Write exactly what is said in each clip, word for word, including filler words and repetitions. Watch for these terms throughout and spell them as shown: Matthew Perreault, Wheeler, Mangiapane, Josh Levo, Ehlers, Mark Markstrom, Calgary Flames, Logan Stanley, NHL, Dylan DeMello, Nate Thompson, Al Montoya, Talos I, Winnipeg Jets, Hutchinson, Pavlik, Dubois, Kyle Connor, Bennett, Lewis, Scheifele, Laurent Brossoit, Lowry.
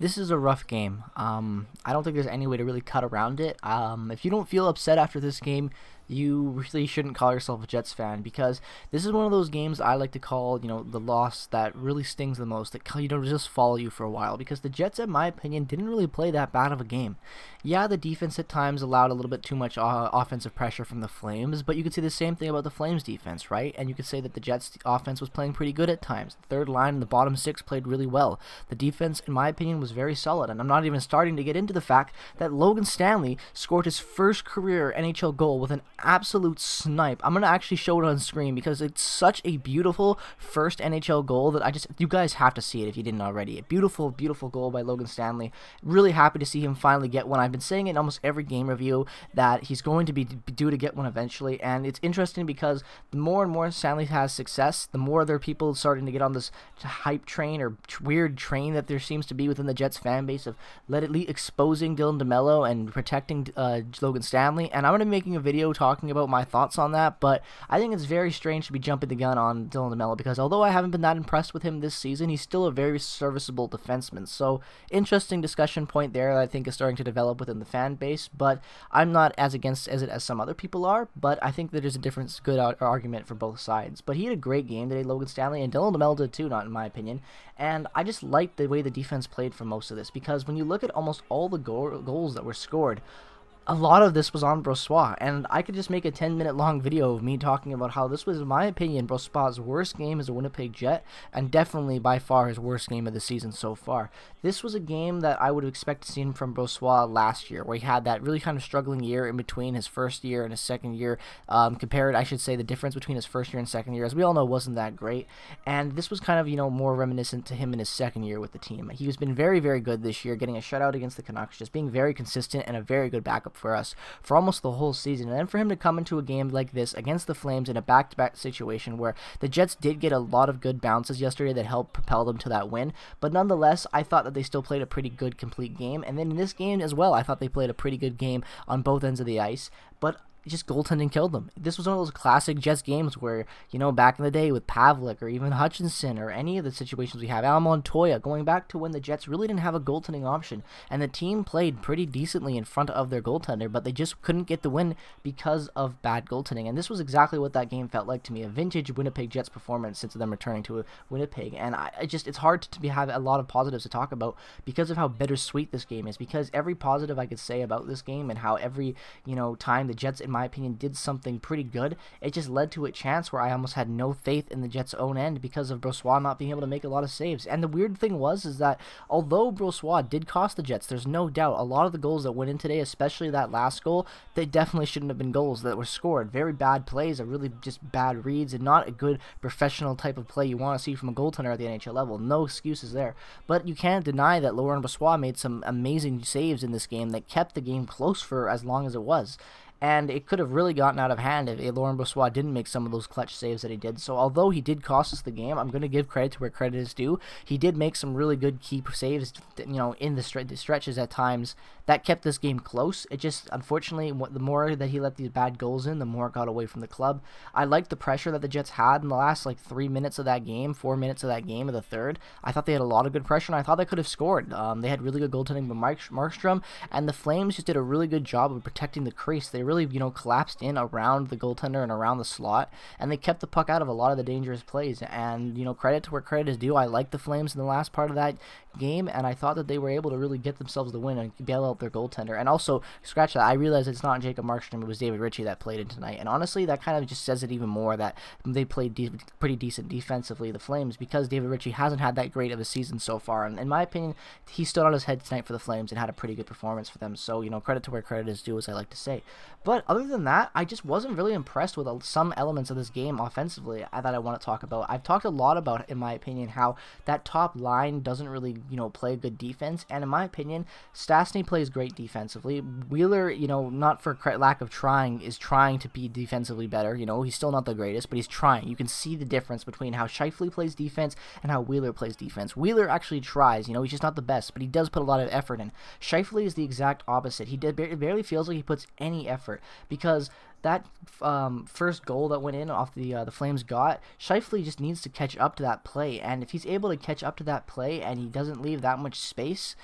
This is a rough game. Um, I don't think there's any way to really cut around it. Um, if you don't feel upset after this game, you really shouldn't call yourself a Jets fan, because this is one of those games I like to call, you know, the loss that really stings the most, that, you know, just follow you for a while, because the Jets, in my opinion, didn't really play that bad of a game. Yeah, the defense at times allowed a little bit too much uh, offensive pressure from the Flames, but you could say the same thing about the Flames defense, right? And you could say that the Jets offense was playing pretty good at times. The third line and the bottom six played really well. The defense, in my opinion, was very solid, and I'm not even starting to get into the fact that Logan Stanley scored his first career N H L goal with an absolute snipe. I'm gonna actually show it on screen because it's such a beautiful first N H L goal that I just, you guys have to see it if you didn't already. A beautiful, beautiful goal by Logan Stanley. Really happy to see him finally get one. I've been saying it in almost every game review that he's going to be due to get one eventually, and it's interesting because the more and more Stanley has success, the more other people starting to get on this hype train or weird train that there seems to be within the Jets fan base of let it lead exposing Dylan DeMello and protecting uh, Logan Stanley. And I'm gonna be making a video talking talking about my thoughts on that, but I think it's very strange to be jumping the gun on Dylan DeMello, because although I haven't been that impressed with him this season, he's still a very serviceable defenseman. So interesting discussion point there that I think is starting to develop within the fan base, but I'm not as against as it as some other people are, but I think that there's a different good argument for both sides. But he had a great game today, Logan Stanley, and Dylan DeMello did too, not in my opinion, and I just like the way the defense played for most of this, because when you look at almost all the go goals that were scored, a lot of this was on Brossoit, and I could just make a ten minute long video of me talking about how this was, in my opinion, Brossoit's worst game as a Winnipeg Jet, and definitely by far his worst game of the season so far. This was a game that I would have expected to see him from Brossoit last year, where he had that really kind of struggling year in between his first year and his second year. Um, compared, I should say, the difference between his first year and second year, as we all know, wasn't that great, and this was kind of, you know, more reminiscent to him in his second year with the team. He has been very, very good this year, getting a shutout against the Canucks, just being very consistent and a very good backup for us for almost the whole season. And then for him to come into a game like this against the Flames in a back-to-back situation where the Jets did get a lot of good bounces yesterday that helped propel them to that win, but nonetheless I thought that they still played a pretty good complete game. And then in this game as well, I thought they played a pretty good game on both ends of the ice, but just goaltending killed them. This was one of those classic Jets games where, you know, back in the day with Pavlik or even Hutchinson or any of the situations we have, Al Montoya, going back to when the Jets really didn't have a goaltending option and the team played pretty decently in front of their goaltender, but they just couldn't get the win because of bad goaltending. And this was exactly what that game felt like to me, a vintage Winnipeg Jets performance since them returning to Winnipeg. And I, I just, it's hard to be, have a lot of positives to talk about because of how bittersweet this game is, because every positive I could say about this game and how every, you know, time the Jets, in my opinion, did something pretty good, it just led to a chance where I almost had no faith in the Jets' own end because of Brossoit not being able to make a lot of saves. And the weird thing was is that although Brossoit did cost the Jets, there's no doubt a lot of the goals that went in today, especially that last goal, they definitely shouldn't have been goals that were scored. Very bad plays, really just bad reads, and not a good professional type of play you want to see from a goaltender at the N H L level. No excuses there. But you can't deny that Laurent Brossoit made some amazing saves in this game that kept the game close for as long as it was. And it could have really gotten out of hand if Laurent Brossoit didn't make some of those clutch saves that he did. So although he did cost us the game, I'm going to give credit to where credit is due. He did make some really good key saves, you know, in the stretches at times that kept this game close. It just, unfortunately, the more that he let these bad goals in, the more it got away from the club. I liked the pressure that the Jets had in the last, like, three minutes of that game, four minutes of that game of the third. I thought they had a lot of good pressure, and I thought they could have scored. Um, they had really good goaltending by Mark Markstrom, and the Flames just did a really good job of protecting the crease. They really, you know, collapsed in around the goaltender and around the slot, and they kept the puck out of a lot of the dangerous plays. And, you know, credit to where credit is due. I liked the Flames in the last part of that game, and I thought that they were able to really get themselves the win and bail out their goaltender. And also, scratch that, I realized it's not Jacob Markstrom, it was David Rittich that played in tonight. And honestly, that kind of just says it even more that they played de pretty decent defensively, the Flames, because David Rittich hasn't had that great of a season so far. And in my opinion, he stood on his head tonight for the Flames and had a pretty good performance for them. So, you know, credit to where credit is due, as I like to say. But other than that, I just wasn't really impressed with some elements of this game offensively that I want to talk about. I've talked a lot about, in my opinion, how that top line doesn't really, you know, play good defense. And in my opinion, Stastny plays great defensively. Wheeler, you know, not for lack of trying, is trying to be defensively better. You know, he's still not the greatest, but he's trying. You can see the difference between how Scheifele plays defense and how Wheeler plays defense. Wheeler actually tries. You know, he's just not the best, but he does put a lot of effort in. Scheifele is the exact opposite. He did, barely feels like he puts any effort effort, because that um, first goal that went in off the uh, the Flames got, Scheifele just needs to catch up to that play, and if he's able to catch up to that play and he doesn't leave that much space,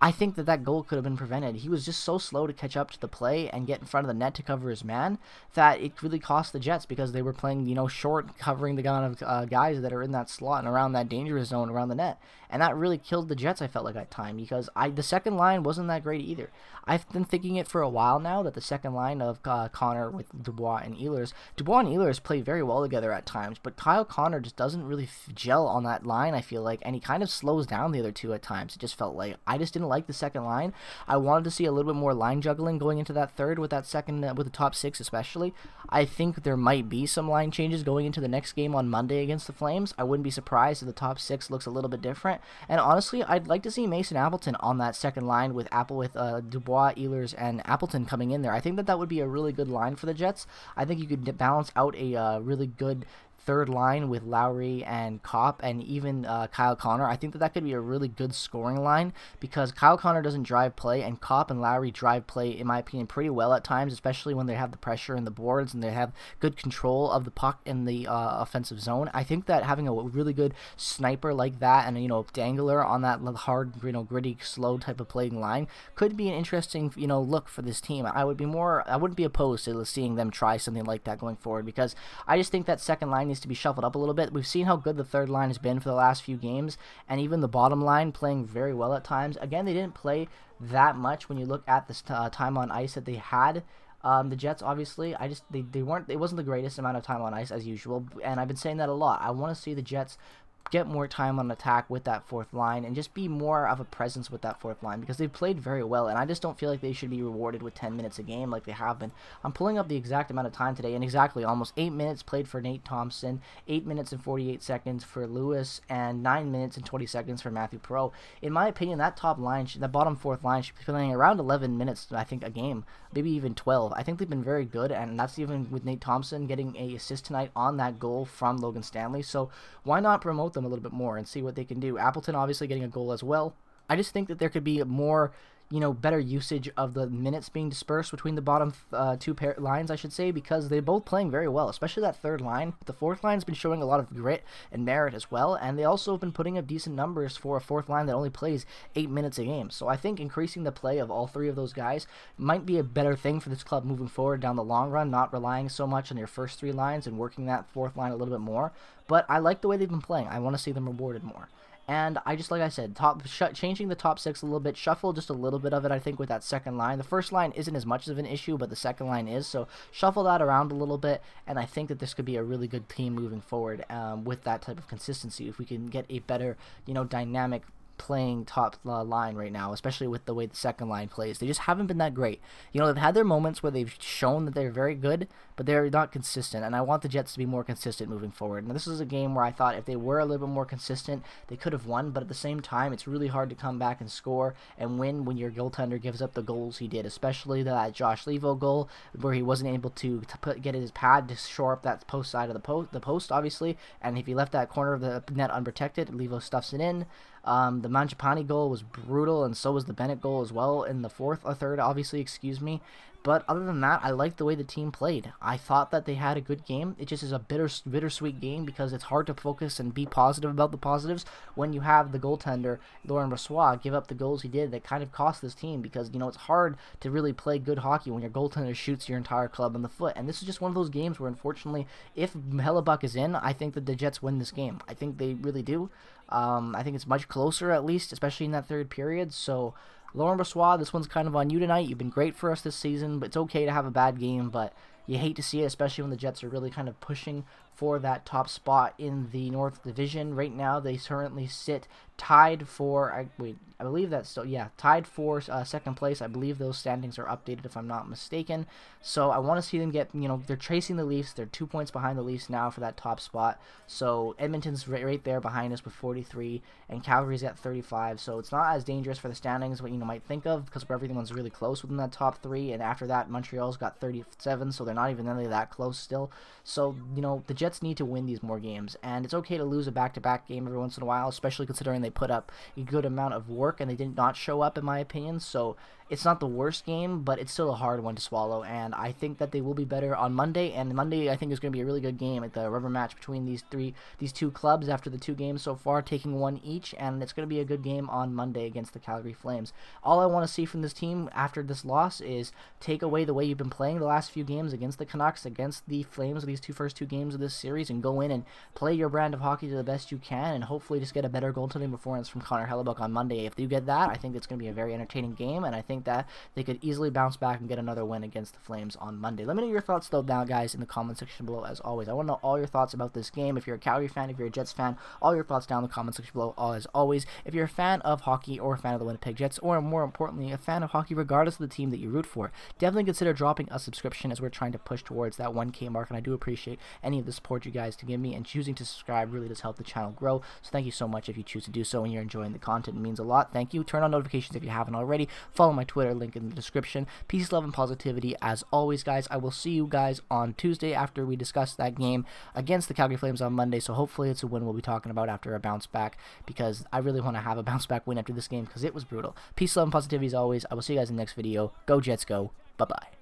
I think that that goal could have been prevented. He was just so slow to catch up to the play and get in front of the net to cover his man that it really cost the Jets, because they were playing, you know, short, covering the gun of uh, guys that are in that slot and around that dangerous zone around the net. And that really killed the Jets, I felt like, at time, because I the second line wasn't that great either. I've been thinking it for a while now that the second line of uh, Connor with Dubois and Ehlers, Dubois and Ehlers play very well together at times, but Kyle Connor just doesn't really gel on that line, I feel like, and he kind of slows down the other two at times. It just felt like I just didn't like the second line. I wanted to see a little bit more line juggling going into that third with that second, uh, with the top six especially. I think there might be some line changes going into the next game on Monday against the Flames. I wouldn't be surprised if the top six looks a little bit different. And honestly, I'd like to see Mason Appleton on that second line with Apple with uh, Dubois, Ehlers, and Appleton coming in there. I think that that would be a really good line for the Jets. I think you could balance out a uh, really good third line with Lowry and Copp and even uh, Kyle Connor. I think that that could be a really good scoring line, because Kyle Connor doesn't drive play, and Copp and Lowry drive play, in my opinion, pretty well at times, especially when they have the pressure in the boards and they have good control of the puck in the uh, offensive zone. I think that having a really good sniper like that and, you know, dangler on that hard, you know, gritty, slow type of playing line could be an interesting, you know, look for this team. I would be more, I wouldn't be opposed to seeing them try something like that going forward, because I just think that second line needs to be shuffled up a little bit. We've seen how good the third line has been for the last few games, and even the bottom line playing very well at times. Again, they didn't play that much when you look at this uh, time on ice that they had. Um, the Jets, obviously, I just they, they weren't. It wasn't the greatest amount of time on ice as usual, and I've been saying that a lot. I want to see the Jets get more time on attack with that fourth line and just be more of a presence with that fourth line, because they've played very well, and I just don't feel like they should be rewarded with ten minutes a game like they have been. I'm pulling up the exact amount of time today, and exactly almost eight minutes played for Nate Thompson, eight minutes and forty-eight seconds for Lewis, and nine minutes and twenty seconds for Matthew Perreault. In my opinion, that top line, should, that bottom fourth line should be playing around eleven minutes, I think, a game, maybe even twelve. I think they've been very good, and that's even with Nate Thompson getting an assist tonight on that goal from Logan Stanley, so why not promote them a little bit more and see what they can do. Appleton obviously getting a goal as well. I just think that there could be more, you know, better usage of the minutes being dispersed between the bottom uh, two pair lines, I should say, because they're both playing very well, especially that third line. The fourth line's been showing a lot of grit and merit as well, and they also have been putting up decent numbers for a fourth line that only plays eight minutes a game. So I think increasing the play of all three of those guys might be a better thing for this club moving forward down the long run, not relying so much on your first three lines and working that fourth line a little bit more. But I like the way they've been playing. I want to see them rewarded more. And I just, like I said, top sh changing the top six a little bit, shuffle just a little bit of it, I think, with that second line. The first line isn't as much of an issue, but the second line is, so shuffle that around a little bit, and I think that this could be a really good team moving forward um, with that type of consistency, if we can get a better, you know, dynamic playing top uh, line right now, especially with the way the second line plays. They just haven't been that great. You know, they've had their moments where they've shown that they're very good, but they're not consistent, and I want the Jets to be more consistent moving forward. And this is a game where I thought if they were a little bit more consistent, they could have won, but at the same time, it's really hard to come back and score and win when your goaltender gives up the goals he did, especially that Josh Levo goal where he wasn't able to, to put, get his pad to shore up that post side of the, po the post, obviously, and if he left that corner of the net unprotected, Levo stuffs it in. Um, the Mangiapane goal was brutal, and so was the Bennett goal as well in the fourth or third, obviously, excuse me. But other than that, I liked the way the team played. I thought that they had a good game. It just is a bitter, bittersweet game because it's hard to focus and be positive about the positives when you have the goaltender, Laurent Brossoit, give up the goals he did that kind of cost this team, because, you know, it's hard to really play good hockey when your goaltender shoots your entire club in the foot. And this is just one of those games where, unfortunately, if Hellebuyck is in, I think that the Jets win this game. I think they really do. Um, I think it's much closer, at least, especially in that third period. So, Laurent Brossoit, this one's kind of on you tonight. You've been great for us this season, but it's okay to have a bad game, but you hate to see it, especially when the Jets are really kind of pushing for that top spot in the North Division. Right now, they currently sit tied for, I, wait, I believe that's still, yeah, tied for uh, second place. I believe those standings are updated if I'm not mistaken. So I want to see them get, you know, they're chasing the Leafs. They're two points behind the Leafs now for that top spot. So Edmonton's right, right there behind us with forty-three, and Calgary's at thirty-five. So it's not as dangerous for the standings, what you know, might think of, because everyone's really close within that top three. And after that, Montreal's got thirty-seven, so they're not even really that close still. So, you know, the Jets need to win these more games, and it's okay to lose a back-to-back game every once in a while, especially considering they put up a good amount of work and they did not show up, in my opinion. So It's not the worst game, but it's still a hard one to swallow, and I think that they will be better on Monday, and Monday I think is going to be a really good game, like the rubber match between these three, these two clubs after the two games so far, taking one each, and it's going to be a good game on Monday against the Calgary Flames. All I want to see from this team after this loss is take away the way you've been playing the last few games against the Canucks, against the Flames, these two first two games of this series, and go in and play your brand of hockey to the best you can, and hopefully just get a better goaltending performance from Connor Hellebuyck on Monday. If you get that, I think it's going to be a very entertaining game, and I think that they could easily bounce back and get another win against the Flames on Monday. Let me know your thoughts though now, guys, in the comment section below. As always, I want to know all your thoughts about this game. If you're a Calgary fan, if you're a Jets fan, all your thoughts down in the comment section below. As always, if you're a fan of hockey or a fan of the Winnipeg Jets, or more importantly, a fan of hockey regardless of the team that you root for, definitely consider dropping a subscription as we're trying to push towards that one K mark, and I do appreciate any of the support you guys to give me, and choosing to subscribe really does help the channel grow, so thank you so much if you choose to do so and you're enjoying the content. It means a lot. Thank you. Turn on notifications if you haven't already. Follow my Twitter, link in the description. Peace, love, and positivity as always, guys. I will see you guys on Tuesday after we discuss that game against the Calgary Flames on Monday, so hopefully it's a win we'll be talking about after a bounce back, because I really want to have a bounce back win after this game because it was brutal. Peace, love, and positivity as always. I will see you guys in the next video. Go Jets, go. Bye-bye.